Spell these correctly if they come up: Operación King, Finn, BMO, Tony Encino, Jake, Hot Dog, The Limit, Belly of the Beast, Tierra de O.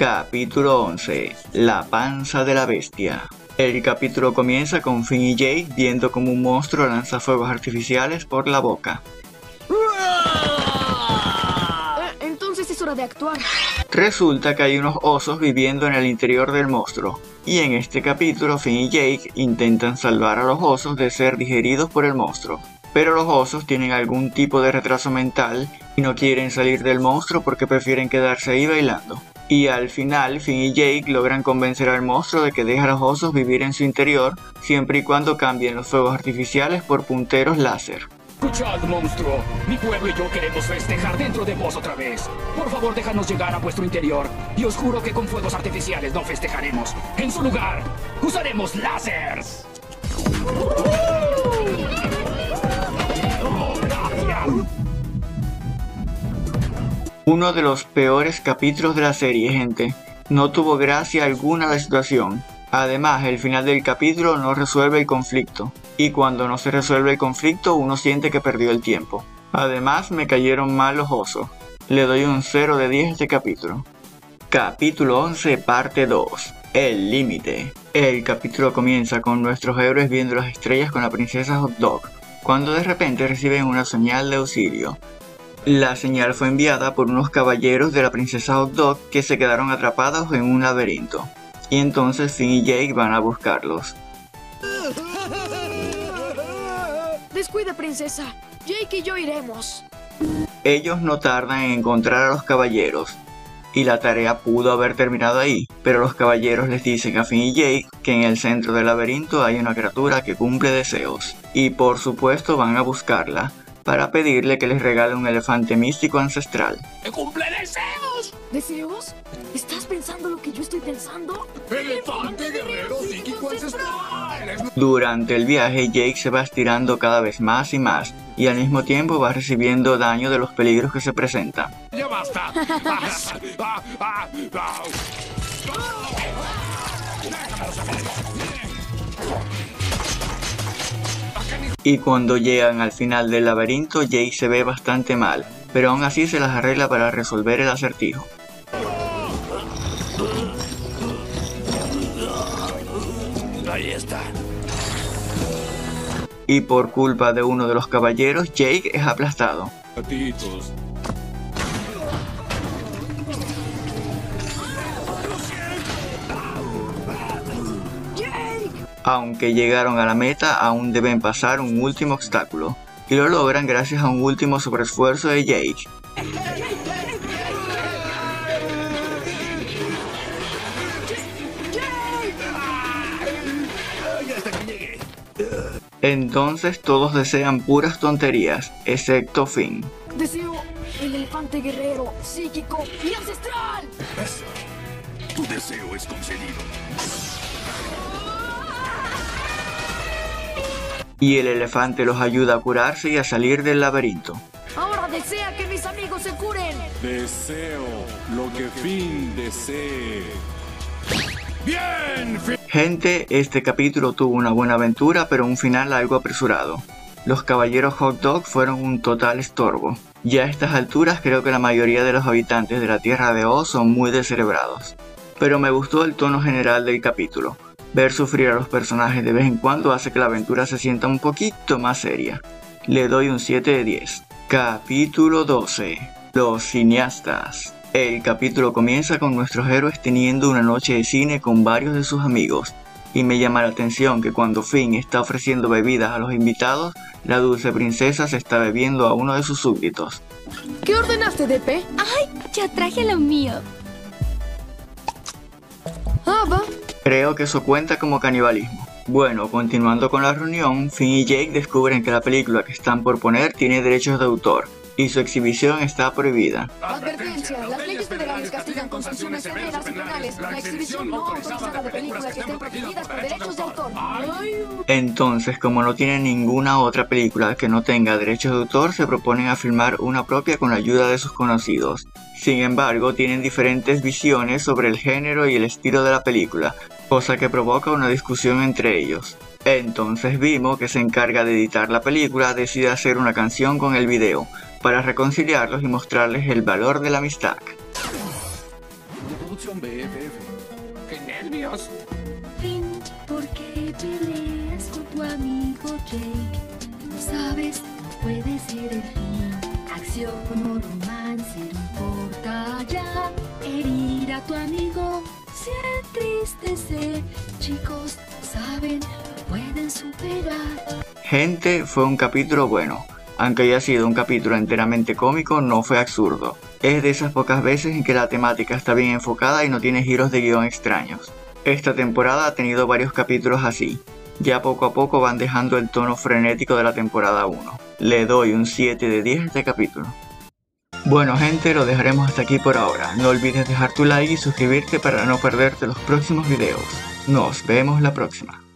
Capítulo 11. La panza de la bestia. El capítulo comienza con Finn y Jake viendo como un monstruo lanza fuegos artificiales por la boca. Entonces es hora de actuar. Resulta que hay unos osos viviendo en el interior del monstruo, y en este capítulo Finn y Jake intentan salvar a los osos de ser digeridos por el monstruo. Pero los osos tienen algún tipo de retraso mental y no quieren salir del monstruo porque prefieren quedarse ahí bailando. Y al final, Finn y Jake logran convencer al monstruo de que deje a los osos vivir en su interior, siempre y cuando cambien los fuegos artificiales por punteros láser. Escuchad, monstruo, mi pueblo y yo queremos festejar dentro de vos otra vez. Por favor, déjanos llegar a vuestro interior, y os juro que con fuegos artificiales no festejaremos. En su lugar, usaremos lásers. Uno de los peores capítulos de la serie, gente. No tuvo gracia alguna la situación. Además, el final del capítulo no resuelve el conflicto. Y cuando no se resuelve el conflicto, uno siente que perdió el tiempo. Además, me cayeron mal los osos. Le doy un 0 de 10 a este capítulo. Capítulo 11, parte 2. El límite. El capítulo comienza con nuestros héroes viendo las estrellas con la princesa Hot Dog, cuando de repente reciben una señal de auxilio. La señal fue enviada por unos caballeros de la princesa Hot Dog que se quedaron atrapados en un laberinto. Y entonces Finn y Jake van a buscarlos. Descuida, princesa. Jake y yo iremos. Ellos no tardan en encontrar a los caballeros. Y la tarea pudo haber terminado ahí, pero los caballeros les dicen a Finn y Jake que en el centro del laberinto hay una criatura que cumple deseos. Y por supuesto van a buscarla, para pedirle que les regale un elefante místico ancestral. ¡Que cumple deseos! ¿Deseos? ¿Estás pensando lo que yo estoy pensando? ¡Elefante guerrero psíquico ancestral! Durante el viaje, Jake se va estirando cada vez más y más, y al mismo tiempo va recibiendo daño de los peligros que se presentan. ¡Ya basta! Y cuando llegan al final del laberinto, Jake se ve bastante mal, pero aún así se las arregla para resolver el acertijo. Ahí está. Y por culpa de uno de los caballeros, Jake es aplastado. Patitos. Aunque llegaron a la meta, aún deben pasar un último obstáculo, y lo logran gracias a un último sobreesfuerzo de Jake. Entonces todos desean puras tonterías, excepto Finn. Deseo el elefante guerrero, psíquico y ancestral. Tu deseo es concedido. Y el elefante los ayuda a curarse y a salir del laberinto. Ahora desea que mis amigos se curen. Deseo lo que Finn desee. Bien, Finn. Gente, este capítulo tuvo una buena aventura, pero un final algo apresurado. Los caballeros Hot Dog fueron un total estorbo. Ya a estas alturas creo que la mayoría de los habitantes de la Tierra de O son muy descerebrados. Pero me gustó el tono general del capítulo. Ver sufrir a los personajes de vez en cuando hace que la aventura se sienta un poquito más seria. Le doy un 7 de 10. Capítulo 12. Los cineastas. El capítulo comienza con nuestros héroes teniendo una noche de cine con varios de sus amigos. Y me llama la atención que cuando Finn está ofreciendo bebidas a los invitados, la dulce princesa se está bebiendo a uno de sus súbditos. ¿Qué ordenaste, DP? ¡Ay! Ya traje lo mío. Ah, va. Creo que eso cuenta como canibalismo. Bueno, continuando con la reunión, Finn y Jake descubren que la película que están por poner tiene derechos de autor y su exhibición está prohibida. Advertencia, las leyes federales castigan con sanciones severas penales la exhibición no autorizada de películas que estén protegidas por derechos de autor. Entonces, como no tienen ninguna otra película que no tenga derechos de autor, se proponen a filmar una propia con la ayuda de sus conocidos. Sin embargo, tienen diferentes visiones sobre el género y el estilo de la película, cosa que provoca una discusión entre ellos. Entonces BMO, que se encarga de editar la película, decide hacer una canción con el video, para reconciliarlos y mostrarles el valor de la amistad. Producción BFF. ¡Qué nervios! Finn, ¿por qué peleas con tu amigo Jake? ¿Sabes? Puede ser el fin. Acción o romance, no importa ya. Herir a tu amigo, se entristece. Chicos, ¿saben? Pueden superar. Gente, fue un capítulo bueno. Aunque haya sido un capítulo enteramente cómico, no fue absurdo. Es de esas pocas veces en que la temática está bien enfocada y no tiene giros de guión extraños. Esta temporada ha tenido varios capítulos así. Ya poco a poco van dejando el tono frenético de la temporada 1. Le doy un 7 de 10 a este capítulo. Bueno gente, lo dejaremos hasta aquí por ahora. No olvides dejar tu like y suscribirte para no perderte los próximos videos. Nos vemos la próxima.